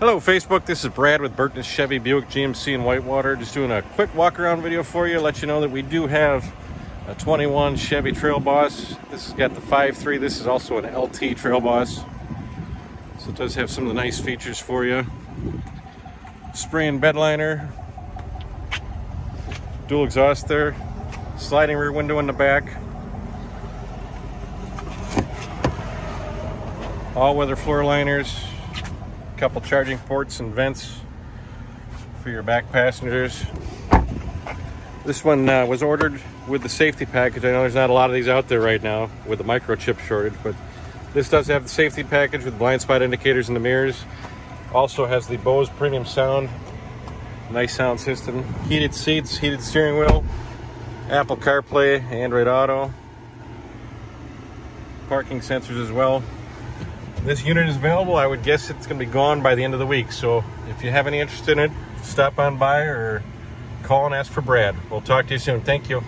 Hello Facebook, this is Brad with Burtness Chevy Buick GMC in Whitewater. Just doing a quick walk around video for you, let you know that we do have a 21 Chevy Trail Boss. This has got the 5.3, this is also an LT Trail Boss. So it does have some of the nice features for you. Spray and bed liner, dual exhaust there, sliding rear window in the back. All-weather floor liners, couple charging ports and vents for your back passengers. This one was ordered with the safety package. I know there's not a lot of these out there right now with the microchip shortage, but this does have the safety package with blind spot indicators in the mirrors. Also has the Bose premium sound, nice sound system, heated seats, heated steering wheel, Apple CarPlay, Android Auto, parking sensors as well. This unit is available. I would guess it's going to be gone by the end of the week. So if you have any interest in it, stop on by or call and ask for Brad. We'll talk to you soon. Thank you.